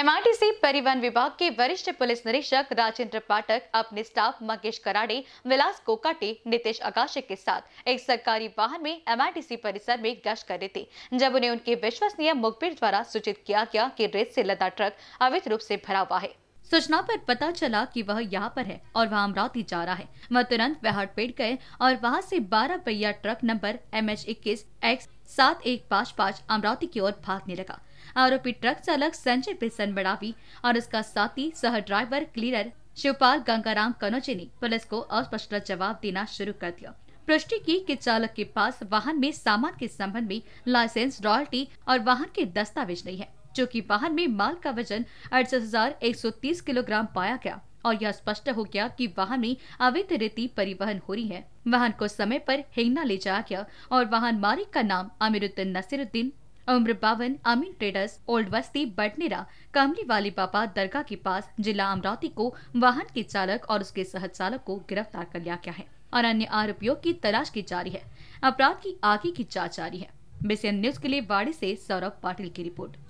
MRTC परिवहन विभाग के वरिष्ठ पुलिस निरीक्षक राजेंद्र पाठक अपने स्टाफ मकेश कराड़े, विलास कोकाटे, नितेश आगाशी के साथ एक सरकारी वाहन में MRTC परिसर में गश्त कर रहे थे, जब उन्हें उनके विश्वसनीय मुखबिर द्वारा सूचित किया गया कि रेत से लदा ट्रक अवैध रूप से भरा हुआ है। सूचना पर पता चला कि वह यहाँ पर है और वह अमरावती जा रहा है। वह तुरंत पहाड़पेट गए और वहाँ से 12 पहिया ट्रक नंबर MH21X7155 अमरावती की ओर भागने लगा। आरोपी ट्रक चालक संजय बिशन बड़ावी और उसका साथी सह ड्राइवर क्लीनर शिवपाल गंगाराम कनौजे ने पुलिस को अस्पष्ट जवाब देना शुरू कर दिया। पुष्टि की कि चालक के पास वाहन में सामान के संबंध में लाइसेंस, रॉयल्टी और वाहन के दस्तावेज नहीं है, जो कि वाहन में माल का वजन 68,130 किलोग्राम पाया गया और यह स्पष्ट हो गया कि वाहन में अवैध रेती परिवहन हो रही है। वाहन को समय पर हिंगना ले जाया गया और वाहन मालिक का नाम आमिरुद्दीन नसीरुद्दीन, उम्र 52, अमीर ट्रेडर्स, ओल्ड बस्ती, बटनेरा, कमली वाली बाबा दरगाह के पास, जिला अमरावती को वाहन के चालक और उसके सह चालक को गिरफ्तार कर लिया गया है और अन्य आरोपियों की तलाश की जारी है। अपराध की आगे की जाँच जारी है। BCN न्यूज के लिए बाड़ी से सौरभ पाटिल की रिपोर्ट।